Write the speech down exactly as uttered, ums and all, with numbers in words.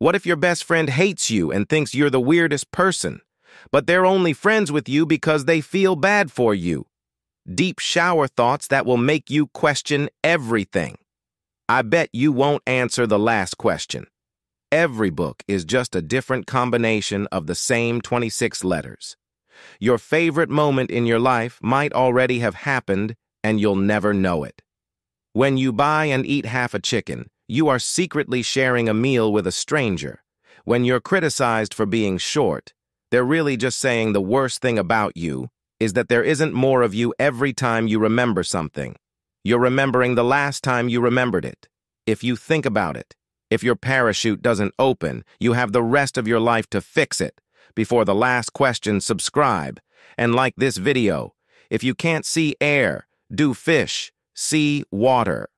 What if your best friend hates you and thinks you're the weirdest person, but they're only friends with you because they feel bad for you? Deep shower thoughts that will make you question everything. I bet you won't answer the last question. Every book is just a different combination of the same twenty-six letters. Your favorite moment in your life might already have happened, and you'll never know it. When you buy and eat half a chicken, you are secretly sharing a meal with a stranger. When you're criticized for being short, they're really just saying the worst thing about you is that there isn't more of you every time you remember something. You're remembering the last time you remembered it. If you think about it, if your parachute doesn't open, you have the rest of your life to fix it. Before the last question, subscribe and like this video. If you can't see air, do fish, see water.